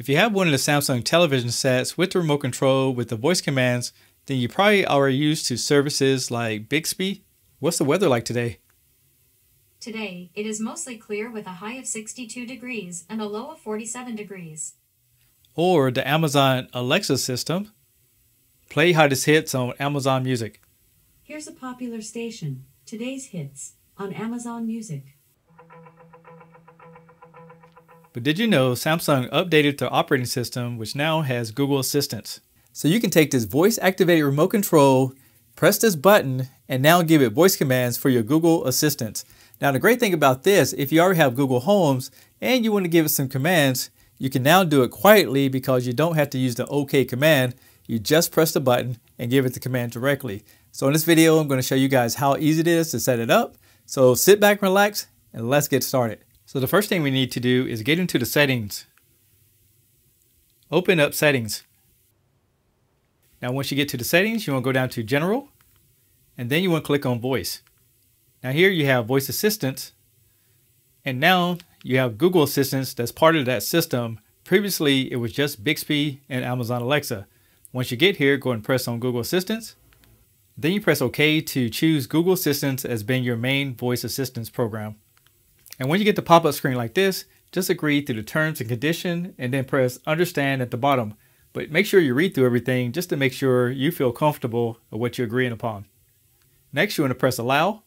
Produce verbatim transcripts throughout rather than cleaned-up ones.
If you have one of the Samsung television sets with the remote control with the voice commands, then you probably are used to services like Bixby. What's the weather like today? Today, it is mostly clear with a high of sixty-two degrees and a low of forty-seven degrees. Or the Amazon Alexa system. Play hottest hits on Amazon Music. Here's a popular station, today's hits, on Amazon Music. But did you know Samsung updated their operating system, which now has Google Assistant? So you can take this voice-activated remote control, press this button, and now give it voice commands for your Google Assistant. Now the great thing about this, if you already have Google Homes and you want to give it some commands, you can now do it quietly because you don't have to use the OK command. You just press the button and give it the command directly. So in this video, I'm going to show you guys how easy it is to set it up. So sit back, relax, and let's get started. So the first thing we need to do is get into the settings. Open up settings. Now once you get to the settings, you want to go down to general, and then you want to click on voice. Now here you have voice assistants, and now you have Google Assistants that's part of that system. Previously it was just Bixby and Amazon Alexa. Once you get here, go and press on Google Assistants. Then you press OK to choose Google Assistants as being your main voice assistance program. And when you get the pop-up screen like this, just agree to the terms and condition and then press understand at the bottom. But make sure you read through everything just to make sure you feel comfortable with what you're agreeing upon. Next, you want to press allow,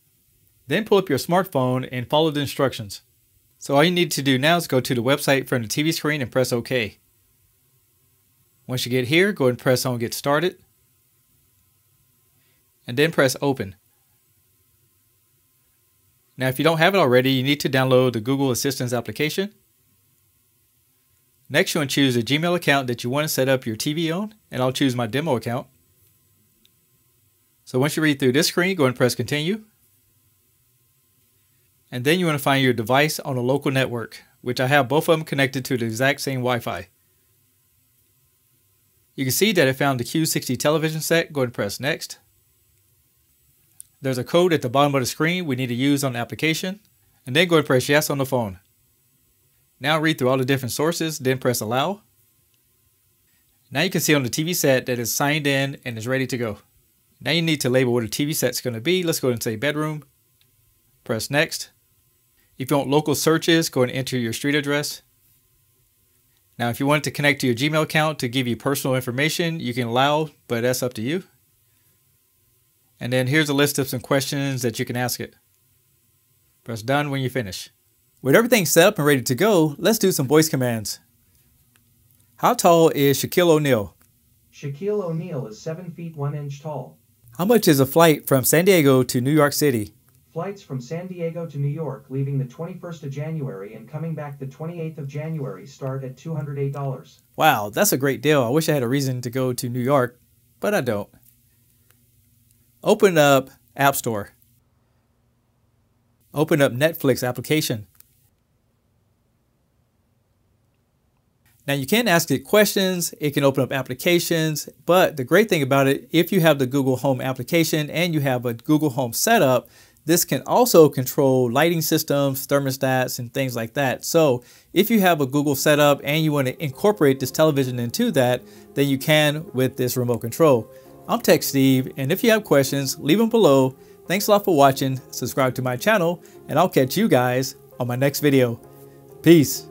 then pull up your smartphone and follow the instructions. So all you need to do now is go to the website from the T V screen and press OK. Once you get here, go ahead and press on get started. And then press open. Now, if you don't have it already, you need to download the Google Assistant application. Next, you want to choose a Gmail account that you want to set up your T V on, and I'll choose my demo account. So once you read through this screen, go ahead and press continue. And then you want to find your device on a local network, which I have both of them connected to the exact same Wi-Fi. You can see that it found the Q sixty television set. Go ahead and press next. There's a code at the bottom of the screen we need to use on the application, and then go ahead and press yes on the phone. Now read through all the different sources, then press allow. Now you can see on the T V set that is signed in and is ready to go. Now you need to label what a T V set's going to be. Let's go ahead and say bedroom. Press next. If you want local searches, go ahead and enter your street address. Now if you want to connect to your Gmail account to give you personal information, you can allow, but that's up to you. And then here's a list of some questions that you can ask it. Press done when you finish. With everything set up and ready to go, let's do some voice commands. How tall is Shaquille O'Neal? Shaquille O'Neal is seven feet one inch tall. How much is a flight from San Diego to New York City? Flights from San Diego to New York leaving the twenty-first of January and coming back the twenty-eighth of January start at two hundred eight dollars. Wow, that's a great deal. I wish I had a reason to go to New York, but I don't. Open up App Store. Open up Netflix application. Now you can ask it questions, it can open up applications, but the great thing about it, if you have the Google Home application and you have a Google Home setup, this can also control lighting systems, thermostats, and things like that. So if you have a Google setup and you want to incorporate this television into that, then you can with this remote control. I'm Tech Steve, and if you have questions, leave them below. Thanks a lot for watching, subscribe to my channel, and I'll catch you guys on my next video. Peace.